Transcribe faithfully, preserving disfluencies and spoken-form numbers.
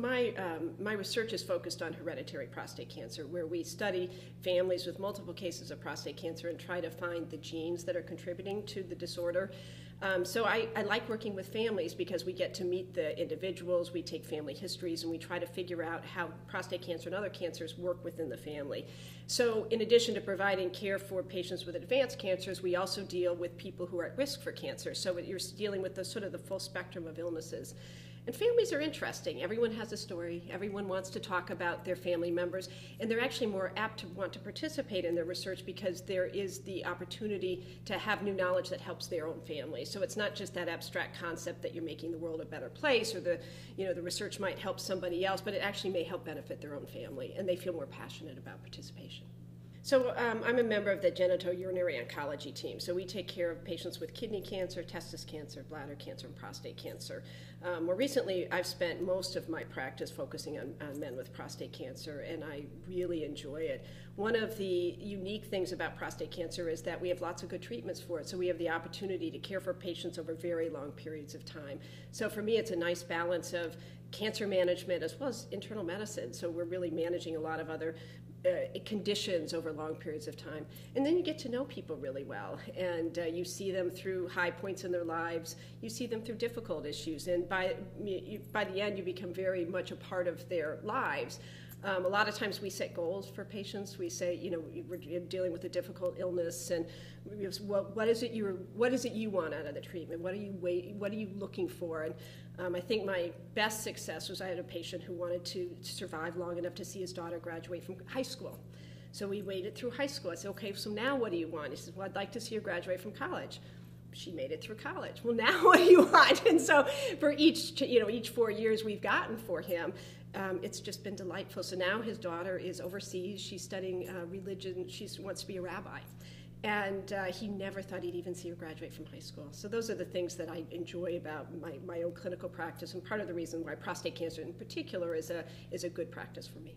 My, um, my research is focused on hereditary prostate cancer, where we study families with multiple cases of prostate cancer and try to find the genes that are contributing to the disorder. Um, so I, I like working with families because we get to meet the individuals, we take family histories, and we try to figure out how prostate cancer and other cancers work within the family. So in addition to providing care for patients with advanced cancers, we also deal with people who are at risk for cancer. So you're dealing with the, sort of the full spectrum of illnesses. And families are interesting. Everyone has a story. Everyone wants to talk about their family members. And they're actually more apt to want to participate in their research because there is the opportunity to have new knowledge that helps their own family. So it's not just that abstract concept that you're making the world a better place or the, you know, the research might help somebody else, but it actually may help benefit their own family. And they feel more passionate about participation. So um, I'm a member of the genitourinary oncology team. So we take care of patients with kidney cancer, testis cancer, bladder cancer, and prostate cancer. Um, more recently, I've spent most of my practice focusing on, on men with prostate cancer, and I really enjoy it. One of the unique things about prostate cancer is that we have lots of good treatments for it, so we have the opportunity to care for patients over very long periods of time. So for me, it's a nice balance of cancer management as well as internal medicine. So we're really managing a lot of other uh, conditions over long periods of time. And then you get to know people really well, and uh, you see them through high points in their lives, you see them through difficult issues, and by, you, by the end you become very much a part of their lives. Um, a lot of times we set goals for patients. We say, you know, we're dealing with a difficult illness, and what, what is it you what is it you want out of the treatment? What are you wait, what are you looking for? And um, I think my best success was I had a patient who wanted to survive long enough to see his daughter graduate from high school. So we waited through high school. I said, okay, so now what do you want? He says, well, I'd like to see her graduate from college. She made it through college. Well, now what do you want? And so for each, you know, each four years we've gotten for him, um, it's just been delightful. So now his daughter is overseas. She's studying uh, religion. She wants to be a rabbi. And uh, he never thought he'd even see her graduate from high school. So those are the things that I enjoy about my, my own clinical practice, and part of the reason why prostate cancer in particular is a, is a good practice for me.